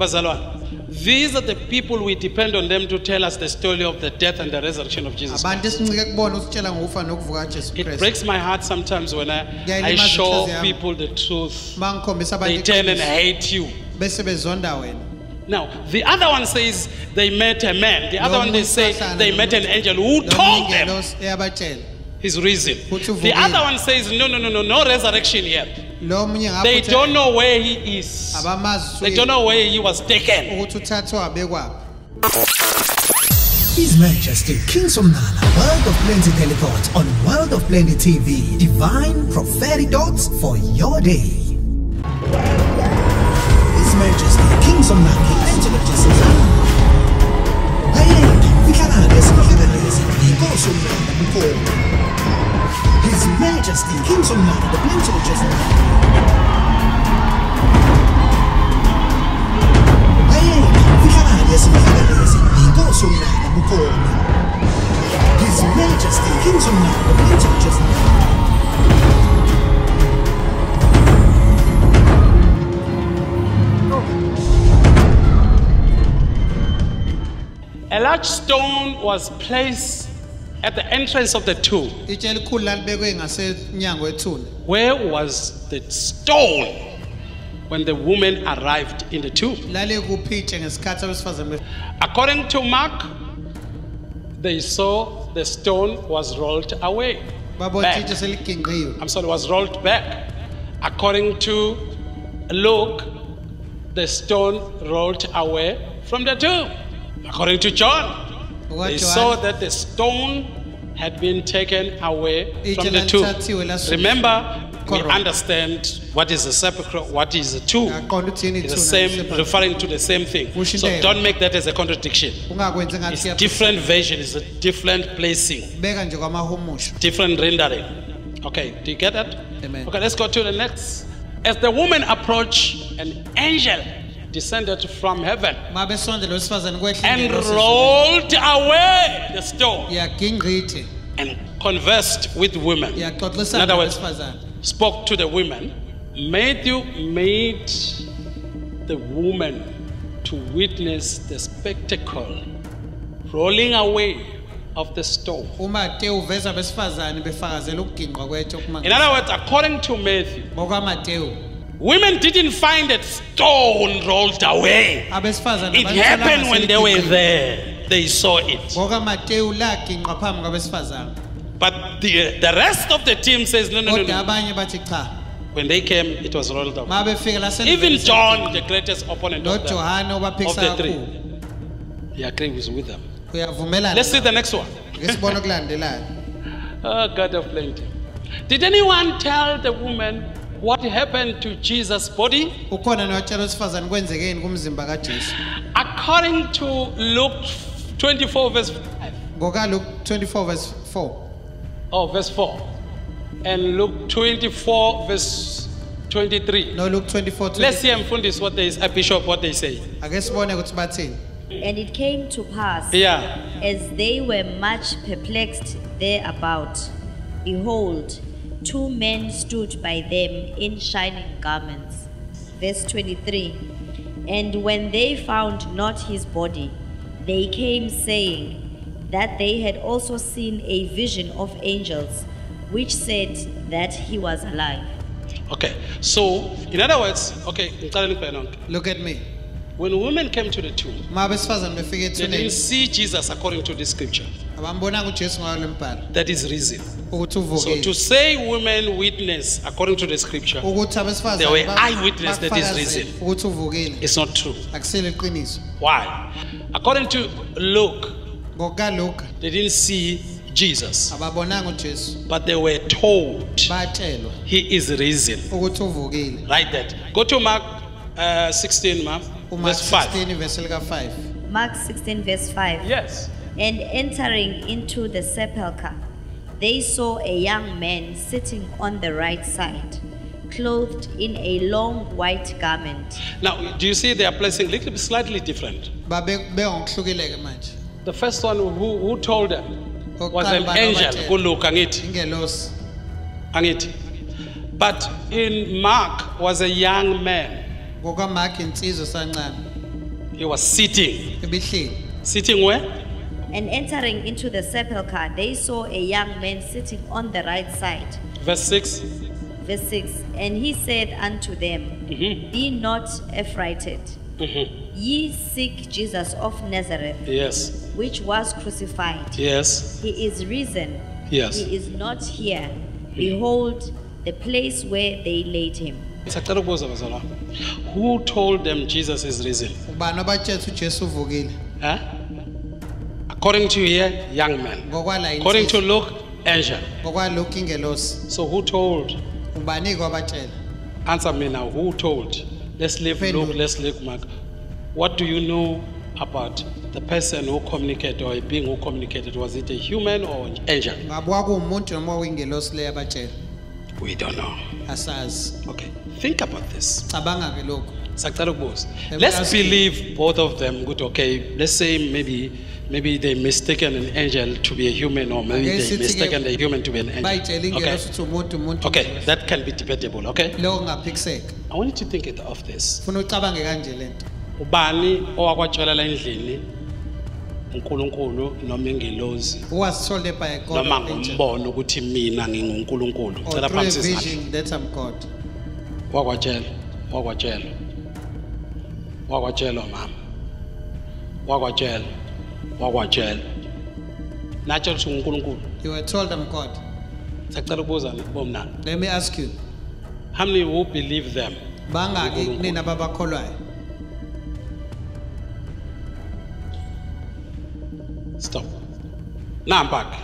Bazalwa. These are the people we depend on them to tell us the story of the death and the resurrection of Jesus Christ. It breaks my heart sometimes when I show people the truth. They turn and hate you. Now, the other one says they met a man. The other one they say they met an angel who told them his reason. The other one says, no resurrection yet. They don't know where he is. They don't know where he was taken. He's Manchester, King Somnala, World of Plenty Teleport on World of Plenty TV. Divine prophetic thoughts for your day. He's Manchester, King Somnala, Plentiologist. His Majesty King Somnala, the Plentiologist. His Majesty King Somnala, the Plentiologist. A large stone was placed at the entrance of the tomb. Where was the stone when the woman arrived in the tomb? According to Mark, they saw the stone was rolled away. Back. I'm sorry, was rolled back. According to Luke, the stone rolled away from the tomb. According to John, they saw that the stone had been taken away from the tomb. Remember, we understand what is the sepulchre, what is the tomb. It's the same, referring to the same thing. So don't make that as a contradiction. It's a different version, it's a different placing, different rendering. Okay, do you get that? Amen. Okay, let's go to the next. As the woman approached, an angel descended from heaven and rolled away the stone and conversed with women. In other words, spoke to the women. Matthew made the woman to witness the spectacle, rolling away of the stone. In other words, according to Matthew, women didn't find that stone rolled away. It happened when they were there. They saw it. But the rest of the team says, no. When they came, it was rolled away. Even John, the greatest opponent of the three, he agreed with them. Let's see the next one. Oh, God of Plenty. Did anyone tell the woman what happened to Jesus' body? According to Luke 24 verse 5. Luke 24 verse 4. Oh, verse 4. And Luke 24 verse 23. No, Luke 24. 23. Let's see Mfundis what they say, Bishop, what they say. And it came to pass, as they were much perplexed thereabout, behold, two men stood by them in shining garments. Verse 23. And when they found not his body, they came saying that they had also seen a vision of angels, which said that he was alive. Okay, so in other words, okay, look at me. When women came to the tomb, they didn't see Jesus according to this scripture. That is reason. So to say women witness according to the scripture, they were eyewitness, that is reason. It's not true. Why? According to Luke, they didn't see Jesus, but they were told he is reason. Write that. Go to Mark 16, ma'am. Verse 5. Mark 16 verse 5. Yes. And entering into the sepulchre, they saw a young man sitting on the right side, clothed in a long white garment. Now, do you see they are placing little bit slightly different? The first one who told them was an angel. Go look at it. But in Mark was a young man. He was sitting. Sitting where? And entering into the sepulchre, they saw a young man sitting on the right side. Verse 6. Verse 6. And he said unto them, Be not affrighted. Ye seek Jesus of Nazareth, yes, which was crucified. Yes. He is risen. Yes. He is not here. Behold, the place where they laid him. Who told them Jesus is risen? Huh? According to here, young man. According to Luke, angel. So who told? Answer me now. Who told? Let's leave Luke, let's leave Mark. What do you know about the person who communicated, or a being who communicated? Was it a human or an angel? We don't know. Okay, think about this. Let's believe both of them. Good, okay. Let's say maybe they mistaken an angel to be a human, or maybe they mistaken a human to be an angel. Okay, okay, that can be debatable. Okay. I want you to think of this. Who was told by a God or angel, or through a vision that I'm God? You were told I'm God. Let me ask you. How many who believe them? Stop. Now I'm back.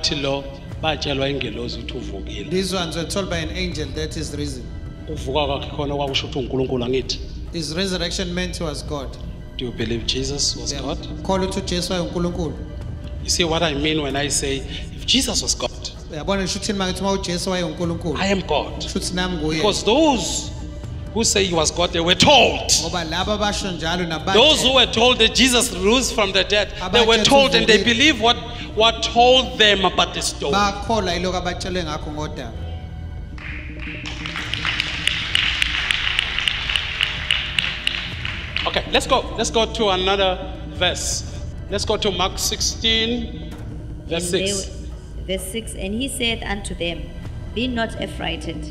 These ones were told by an angel that is risen. His resurrection meant he was God. Do you believe Jesus was God? You see what I mean when I say, if Jesus was God, I am God. Because those who say he was God, they were told. Those who were told that Jesus rose from the dead, they were told, and they believe what told them about the story. Okay, let's go to another verse. Let's go to Mark 16, verse 6. Verse 6, and he said unto them, Be not affrighted,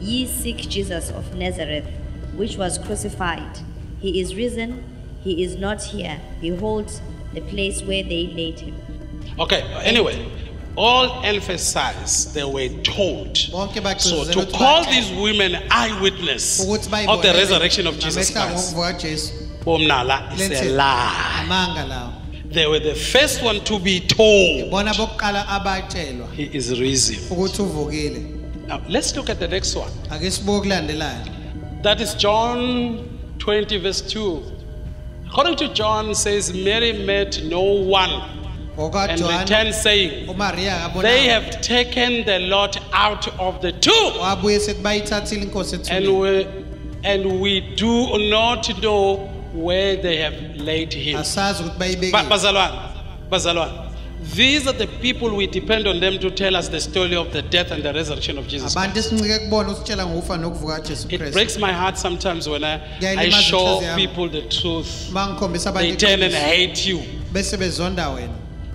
ye seek Jesus of Nazareth, which was crucified. He is risen, he is not here. Behold, the place where they laid him. Okay, anyway, all emphasize they were told. So to call these women eyewitness of the resurrection of Jesus Christ, Somnala is a lie. They were the first one to be told. He is risen. Now let's look at the next one. That is John 20 verse 2. According to John, says Mary met no one, and returned saying, They have taken the Lord out of the tomb, and we do not know where they have laid him. Bazalwa, these are the people we depend on them to tell us the story of the death and the resurrection of Jesus Christ. It breaks my heart sometimes when I show people the truth. They turn and hate you.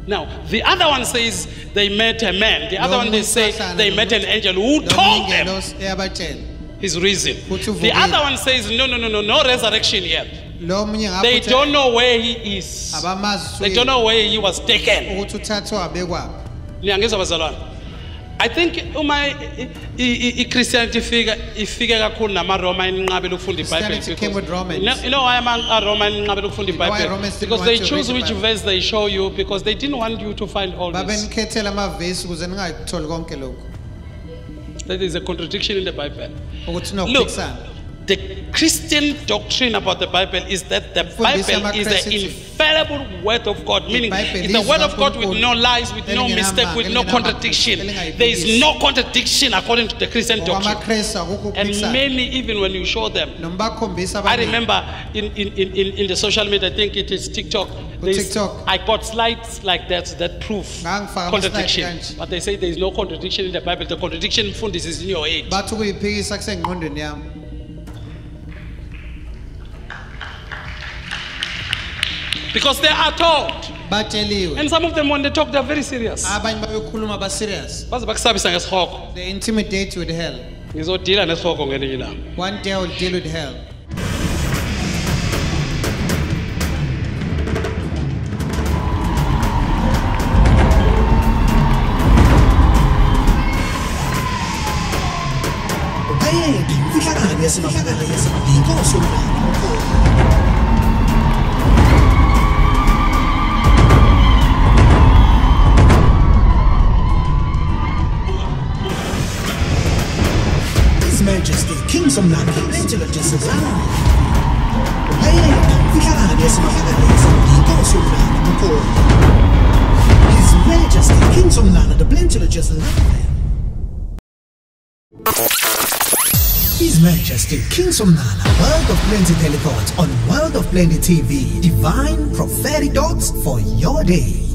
Now, the other one says they met a man. The other one, they say they met an angel who told them he's risen. The other one says, no resurrection yet. They don't know where he is. They don't know where he was taken. I think Christianity figure came with Romans. You know why I'm a Roman Bible? Because they choose which verse they show you, because they didn't want you to find all this. That is a contradiction in the Bible. Look, the Christian doctrine about the Bible is that the Bible is the infallible word of God, meaning it's the word of God with no lies, with no mistake, with no contradiction. There is no contradiction according to the Christian doctrine. And many, even when you show them, I remember in the social media, I think it is TikTok, I got slides like that prove contradiction. But they say there is no contradiction in the Bible. The contradiction is in your head. Because they are taught. And some of them, when they talk, they are very serious. They intimidate you with hell. One day I will deal with hell. His Majesty, King Somnala, Plentiologist is His Majesty, King Somnala, the Plentiologist alive. His Majesty King Somnala, World of Plenty Teleport on World of Plenty TV. Divine prophetic thoughts for your day.